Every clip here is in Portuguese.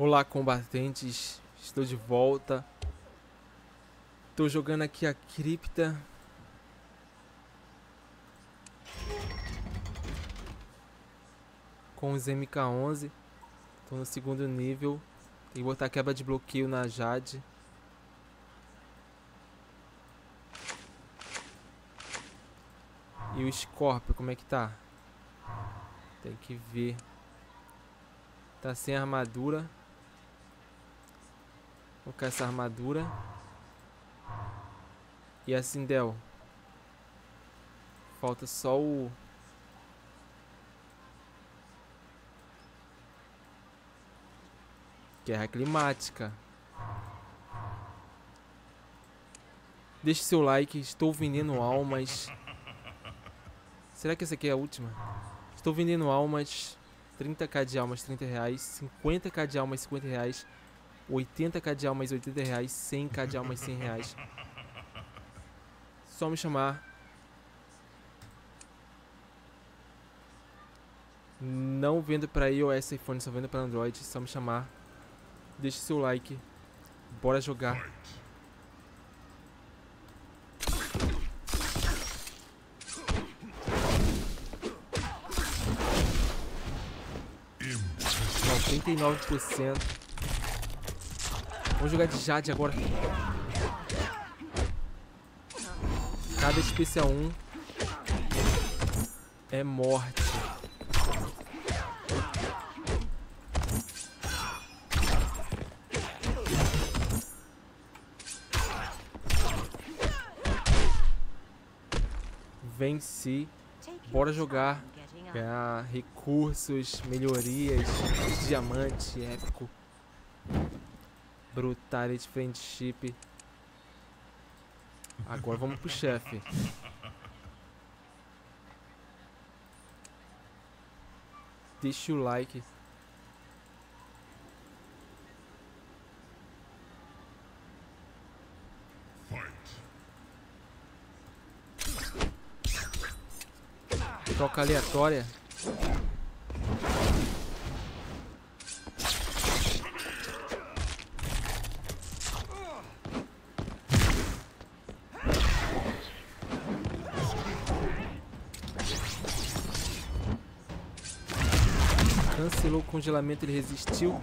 Olá, combatentes, estou de volta. Estou jogando aqui a cripta. Com os MK11. Estou no segundo nível. Tem que botar quebra de bloqueio na Jade. E o Scorpio, como é que tá? Tem que ver. Tá sem armadura. Vou colocar essa armadura. E a Sindel. Falta só o... Guerra Climática. Deixe seu like. Estou vendendo almas. Será que essa aqui é a última? Estou vendendo almas. 30k de almas, 30 reais. 50k de almas, 50 reais. 80k de almas, 80 reais. 100k de almas, 100 reais. Só me chamar. Não vendo para iOS, iPhone, só vendo para Android. Só me chamar. Deixe seu like. Bora jogar. Cento. Vamos jogar de Jade agora. Cada especial 1 é morte. Venci. Bora jogar. Ganhar recursos, melhorias, diamante épico, Brutality, Friendship. Agora vamos pro chefe. Deixa o like. Troca aleatória. Cancelou o congelamento, ele resistiu.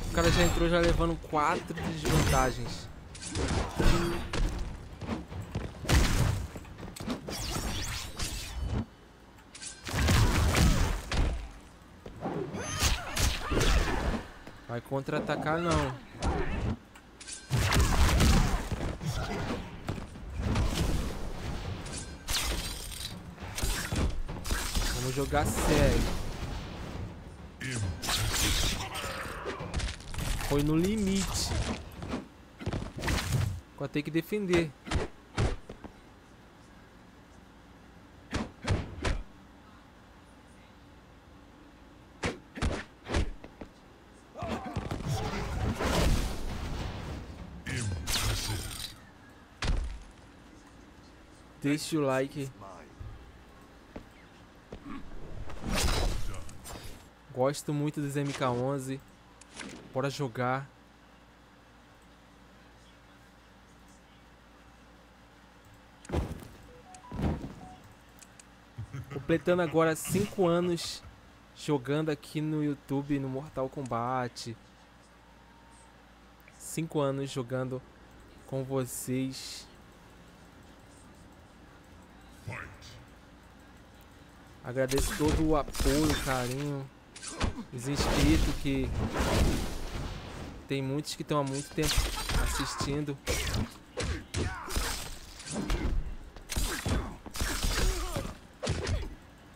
O cara já entrou já levando 4 desvantagens. Vai contra-atacar não. Vamos jogar sério. Foi no limite. Agora tem que defender. Deixa o like. Gosto muito dos MK11. Bora jogar. Completando agora 5 anos jogando aqui no YouTube, no Mortal Kombat. 5 anos jogando com vocês. Agradeço todo o apoio, o carinho, os inscritos que... Tem muitos que estão há muito tempo assistindo.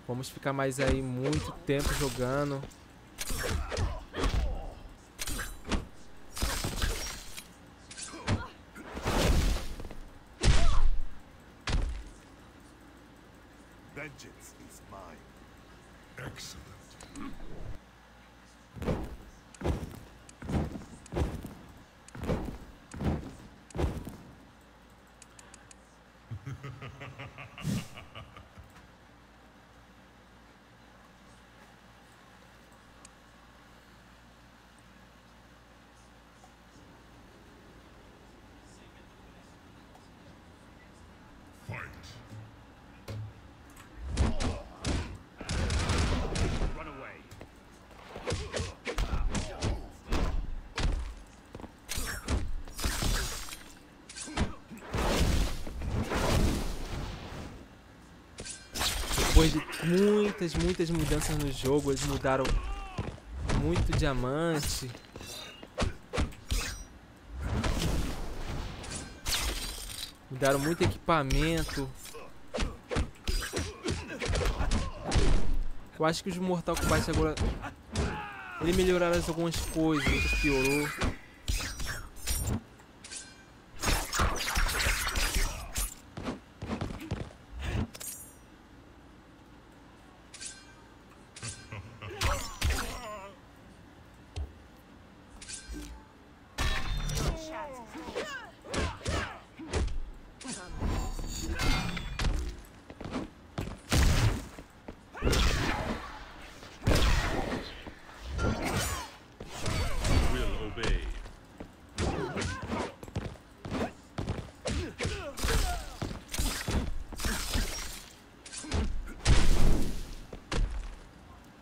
Vamos ficar mais aí muito tempo jogando. Vengeance is mine. Excellent. depois de muitas mudanças no jogo, eles mudaram muito diamante. Mudaram muito equipamento. Eu acho que os Mortal Kombat agora... Ele melhoraram algumas coisas, outras piorou.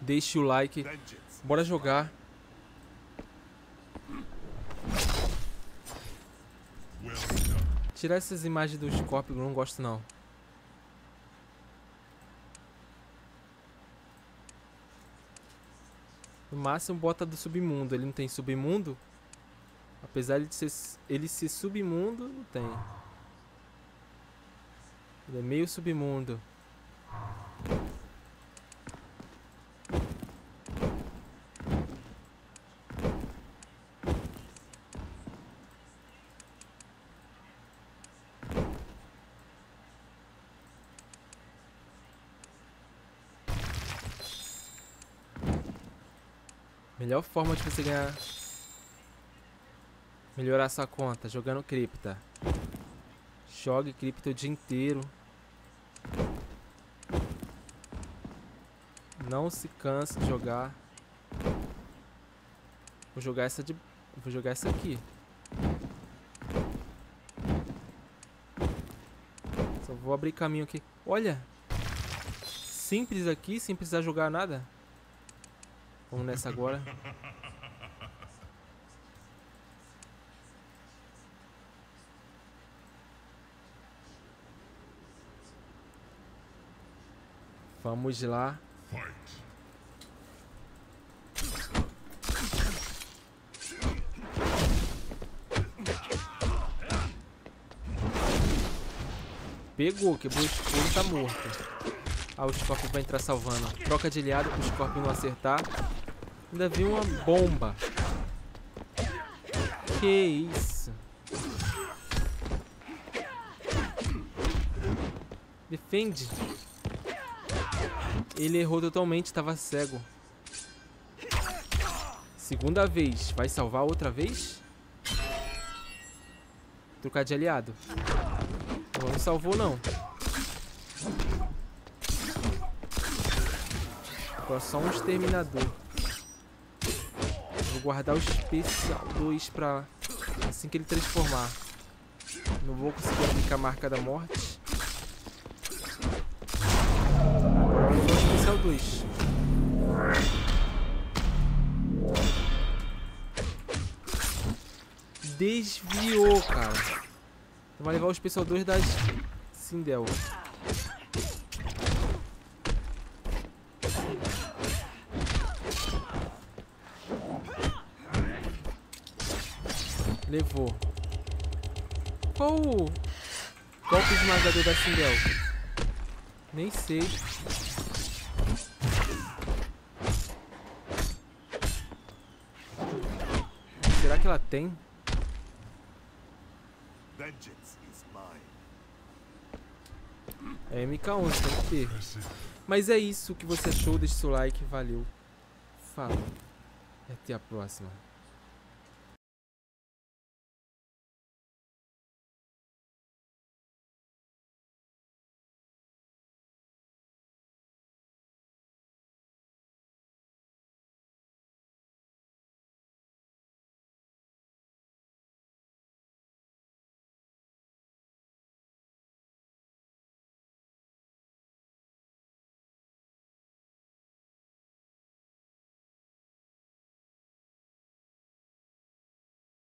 Deixe o like, bora jogar. Tirar essas imagens do Scorpion, não gosto não. No máximo bota do submundo, ele não tem submundo? Apesar de ele ser submundo, não tem. Ele é meio submundo. Melhor forma de você ganhar, melhorar sua conta, jogando cripta. Jogue cripta o dia inteiro. Não se canse de jogar. Vou jogar essa aqui. Só vou abrir caminho aqui. Olha, simples aqui, sem precisar jogar nada. Vamos nessa agora. Vamos lá. Pegou, quebrou o escudo, tá morto. Ah, o Scorpion vai entrar salvando. Troca de aliado pro Scorpion não acertar. Ainda vi uma bomba. Que isso? Defende. Ele errou totalmente, tava cego. Segunda vez. Vai salvar outra vez? Trocar de aliado. Não salvou não. Agora só um exterminador. Vou guardar o especial 2 pra assim que ele transformar. Não vou conseguir aplicar a marca da morte. Agora vou usar o especial 2. Desviou, cara. Vai levar o especial 2 das Sindel. Levou. Qual o golpe esmagador da Sindel? Nem sei. Será que ela tem? É MK11, tem que ter. Mas é isso que você achou, deixa seu like, valeu. Falou. Até a próxima.